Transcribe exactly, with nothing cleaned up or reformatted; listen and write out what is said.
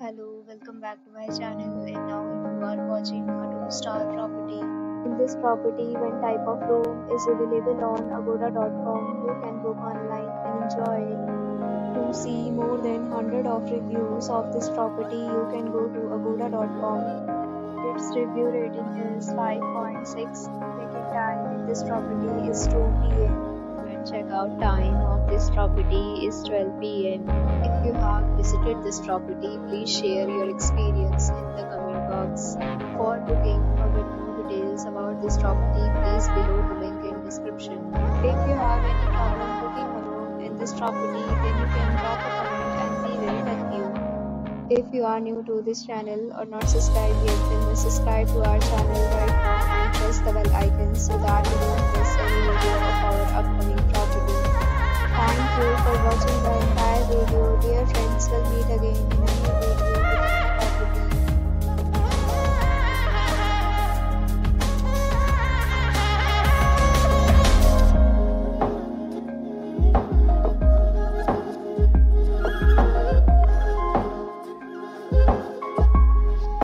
Hello, welcome back to my channel, and now you are watching a two star property. In this property, one type of room is available on Agoda dot com. You can book online and enjoy. To see more than one hundred of reviews of this property, you can go to Agoda dot com. Its review rating is five point six. Check-in time in this property is two p m and check-out time of this property is twelve p m If you have visited this property, please share your experience in the comment box. For booking or get more details about this property, please below the link in description. If you have any problem booking a room in this property, then you can drop a comment and we will help you. If you are new to this channel or not subscribed yet, then subscribe to our channel right now and press the bell icon so that you don't miss any video of our upcoming property. Thank you for watching the entire video. Dear friends, will be